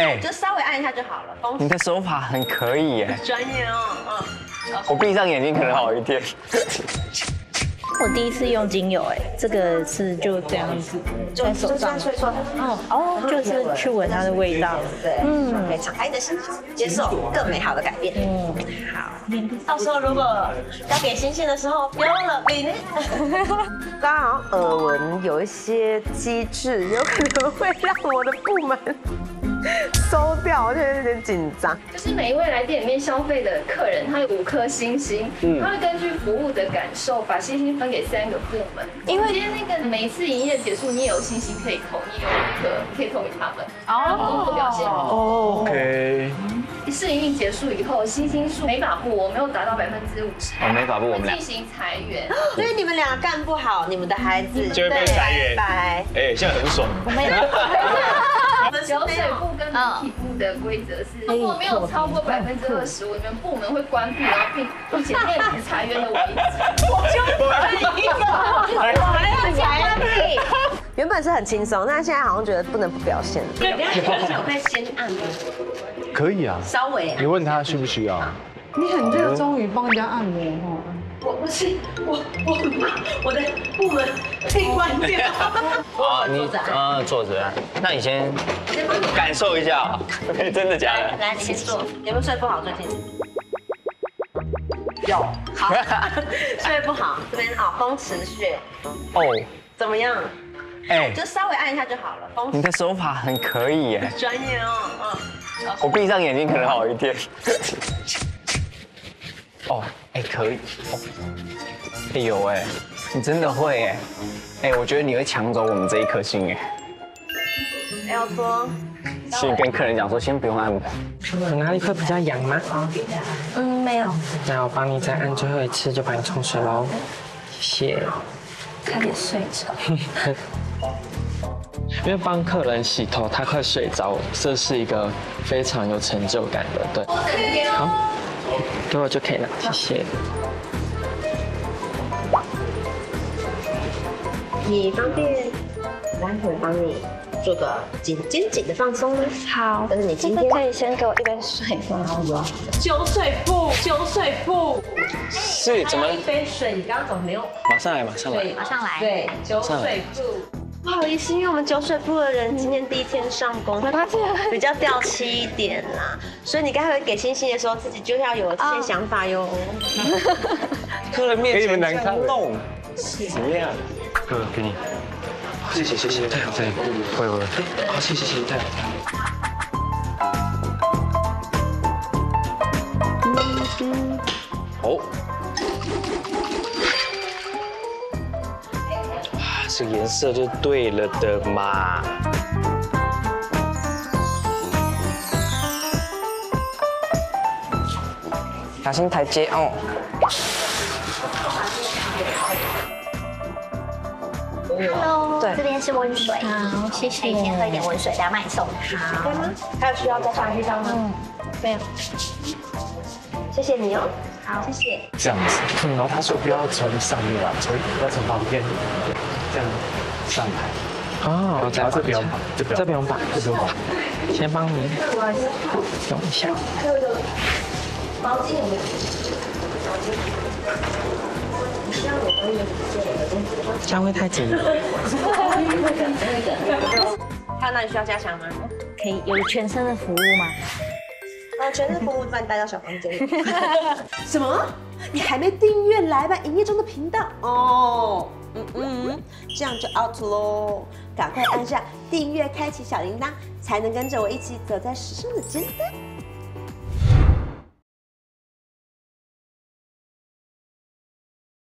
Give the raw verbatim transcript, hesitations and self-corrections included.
哎，就稍微按一下就好了。你的手法很可以耶，专业哦。嗯，我闭上眼睛可能好一点。我第一次用精油，哎，这个是就这样子在手上，哦哦，就是去闻它的味道，对，嗯，可以敞开你的心，接受更美好的改变。嗯，好，到时候如果要给星星的时候，不要忘了你呢。大家好像耳闻有一些机制，有可能会让我的部门收掉，我现在有点紧张。就是每一位来店里面消费的客人，他有五颗星星，嗯，他会根据服务的感受把星星分给三个部门。因为今天那个每次营业结束，你也有星星可以扣，你有一个可以投给他们。哦，表现哦 ，OK。试营运结束以后，星星数每把部我没有达到百分之五十，每把部我们进行裁员，所以你们俩干不好，你们的孩子就会被裁员。拜，哎，现在很爽。我们。流水部跟媒体部的规则是，如果没有超过百分之二十五，你们部门会关闭，然后并并且面临裁员的危机。我就一个，还要裁员。原本是很轻松，但现在好像觉得不能不表现。对，等下你们有在先按吗？可以啊，稍微。你问他需不需要？你很热衷于帮人家按摩哦。我不是，我我我的部门被关掉。啊，你啊坐着，那你先感受一下，真的假的？来，你先坐。有没有睡不好最近？有。好，睡不好这边好，风池穴。哦。怎么样？哎，就稍微按一下就好了。你的手法很可以耶，专业哦。嗯。我闭上眼睛可能好一点。哦。哎，可以。哎呦哎，你真的会哎！哎，我觉得你会抢走我们这一颗星哎。要说，先跟客人讲说，先不用按摩。有哪里会比较痒吗？嗯，没有。那我帮你再按最后一次，就把你冲水喽。谢谢。差点睡着。因为帮客人洗头，他快睡着，这是一个非常有成就感的，对。好。 给我就可以了，谢谢。你方便，来我帮你做个紧肩颈的放松吗？好。但是你今天可以先给我一杯水吗？好。酒水部，酒水部。是，怎么？一杯水，你刚刚怎么没有？马上来，马上来。对，马上来。对，酒水部。 不好意思，因为我们酒水部的人今天第一天上工，比较掉漆一点啦，所以你刚才给星星的时候，自己就要有这些想法哟。客人面前给你们难看弄，怎么样？哥，给你，谢谢谢谢，太好了，会会会，好谢谢谢谢，太好。好。 这颜色就对了的嘛。小心台阶哦。Hello， 对，这边是温水。好，谢谢。先喝一点温水，等下帮你送。好。还有需要再上一张吗？嗯，没有。谢谢你哦。 好，谢谢。这样子，然后他说不要从上面啊，从要从旁边这样上来。哦，然后这不用绑，这不用绑，这不用绑。先帮你用一下。毛巾有没有？这样会太紧了。还有哪里需要加强吗？可以有全身的服务吗？ 哦，全是服务，把你带到小房间里。什么？你还没订阅来吧营业中的频道哦？嗯嗯，这样就 out 咯，赶快按下订阅，开启小铃铛，才能跟着我一起走在时尚的尖端。